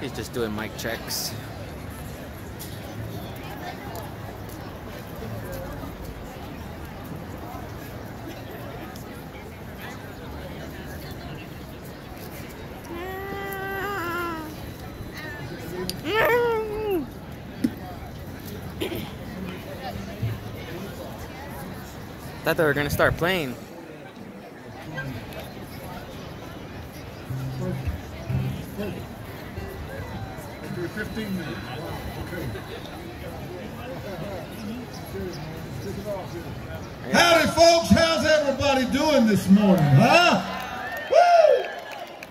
He's just doing mic checks. Thought they were gonna start playing. Howdy, folks. How's everybody doing this morning, huh? Woo!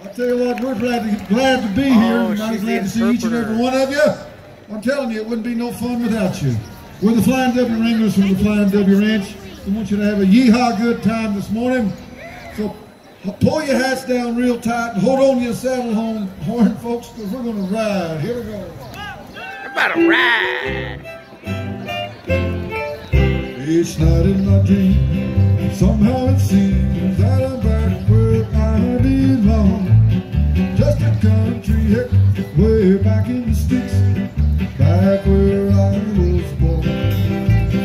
I tell you what, we're glad to be here. Oh, I'm glad to see each and every one of you. I'm telling you, it wouldn't be no fun without you. We're the Flying W Wranglers from the Flying W Ranch. We want you to have a yeehaw good time this morning. So pull your hats down real tight and hold on to your saddle horn, folks, because we're going to ride. Here we go. We're about to ride. Each night in my dream, somehow it seems that I'm back where I belong. Just a country hick, way back in the sticks, back where I was born.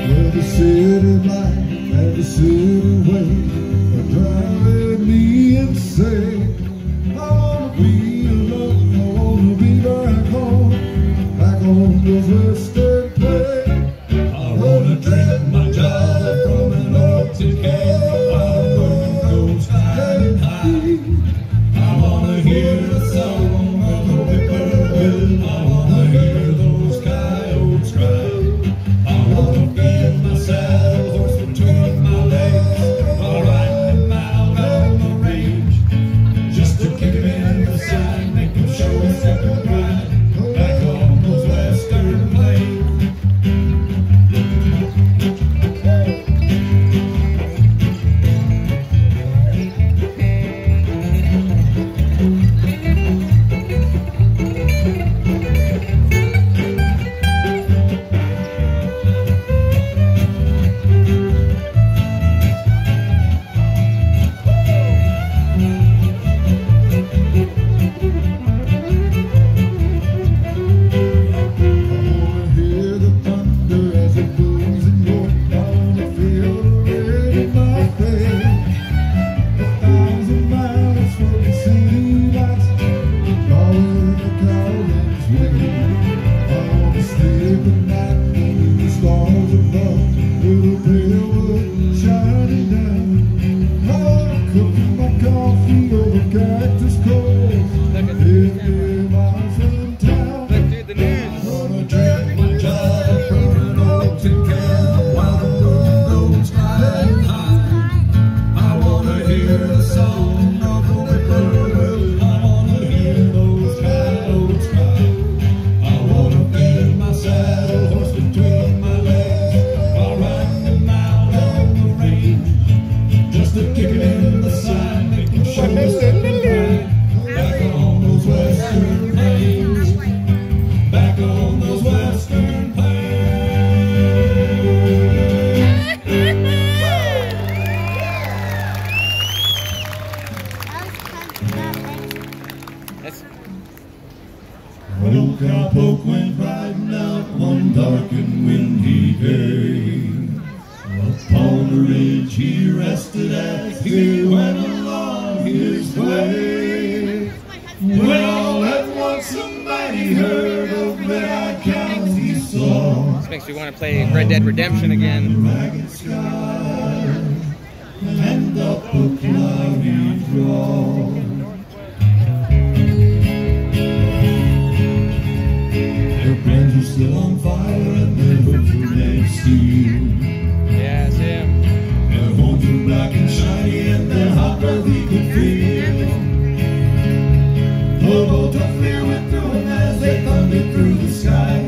Where the city life and the city way are driving me insane. I wanna be alone, I wanna be back home, back on the western plain. I wanna dread my job from an Arctic camp. I wanna go high high. I wanna hear the song of the whippoorwill. I wanna hear those coyotes cry. I wanna feed my saddle horse between my legs. I'll ride him out on the range, just to kick him in the side, make him show his second pride, back on those western plains. Makes me want to play Red Dead Redemption again. And up a cloudy draw. Their brands are still on fire and their hooves are made of steel. Yeah, it's him. Their horns are black and shiny and their hot breath you can feel. Lobo toughly went through them as they thundered through the sky.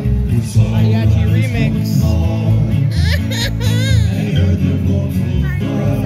Mariachi remix. And heard their voices cry.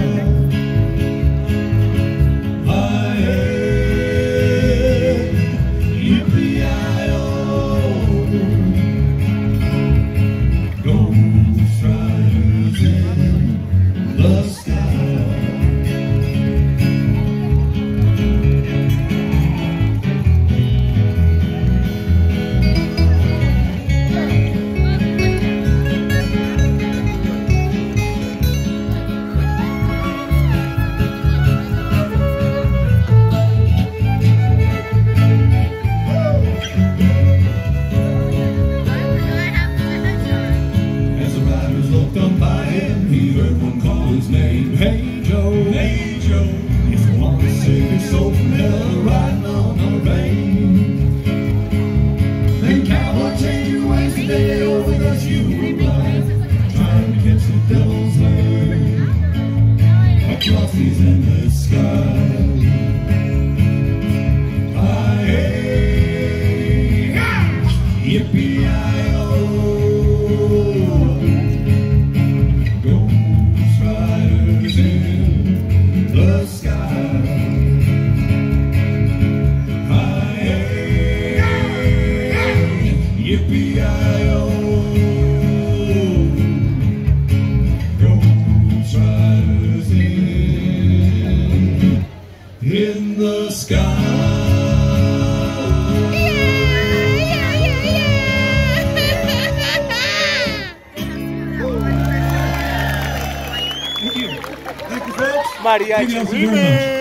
in the sky. Mariachi Remix!